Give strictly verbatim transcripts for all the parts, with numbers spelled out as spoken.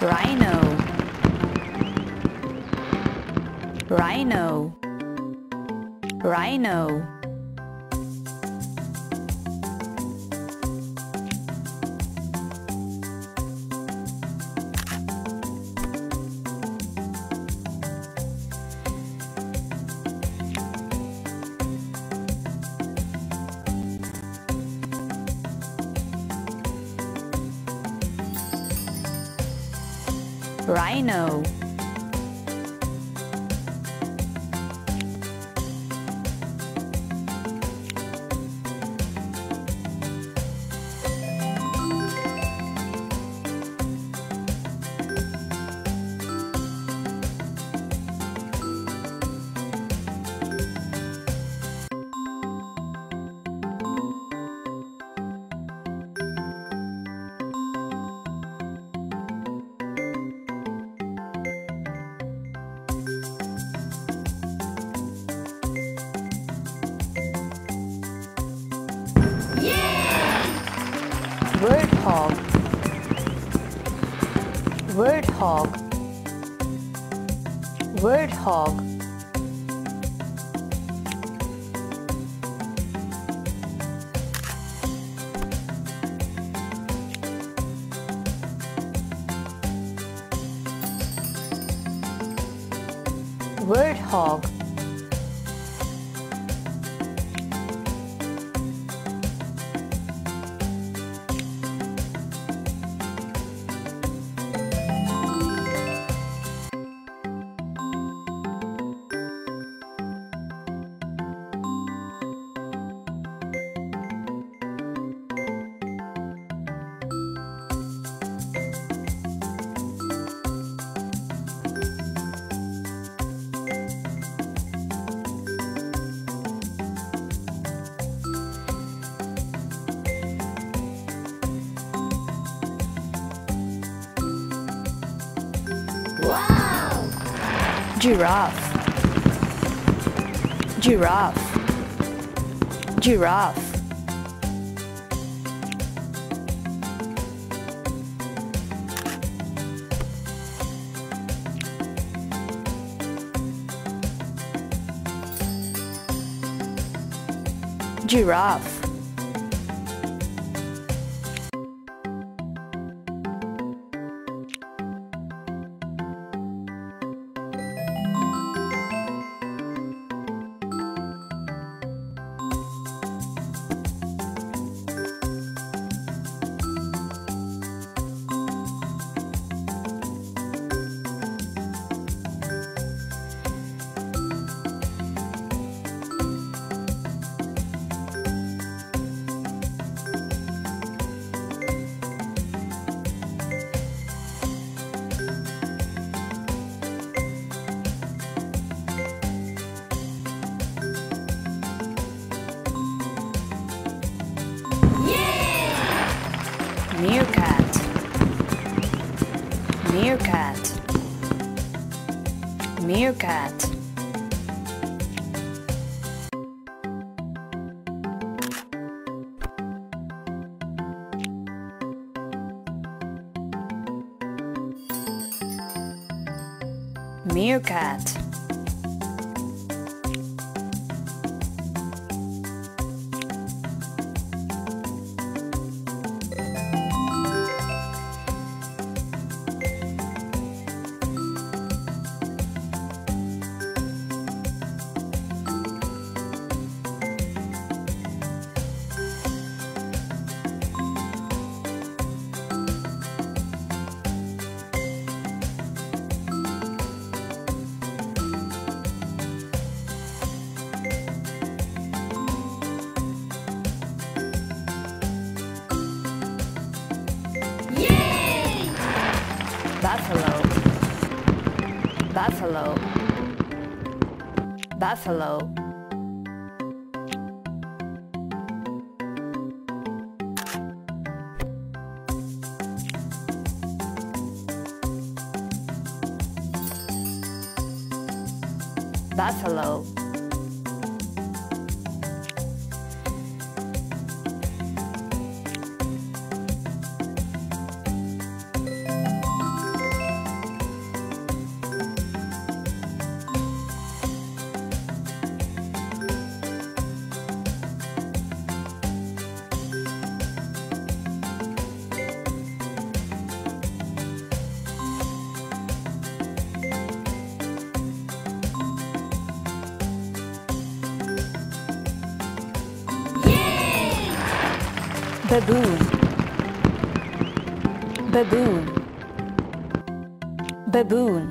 Rhino, Rhino, Rhino, Rhino, Wordhog, Wordhog, Wordhog, Wordhog, Giraffe, giraffe, giraffe, giraffe, meerkat, meerkat, meerkat, meerkat, Buffalo, Buffalo, Buffalo, Baboon, baboon, baboon,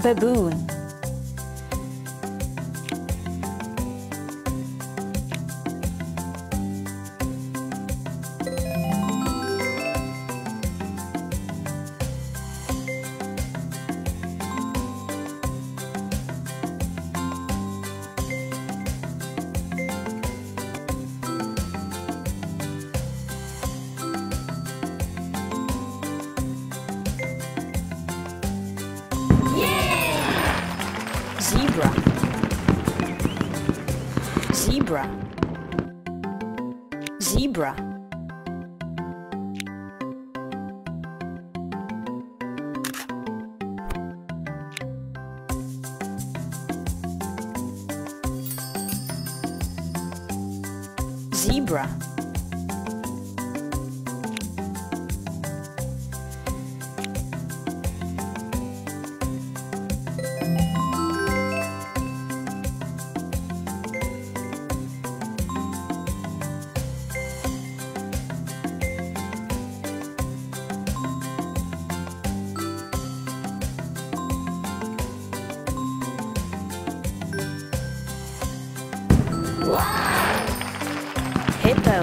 baboon. Zebra, zebra, zebra, zebra, Hippo,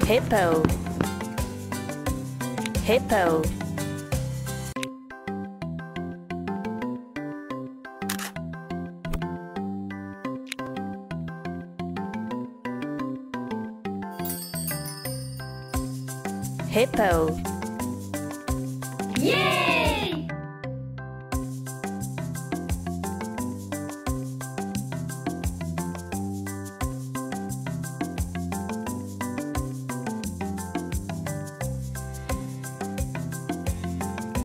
hippo, hippo, hippo. Yeah!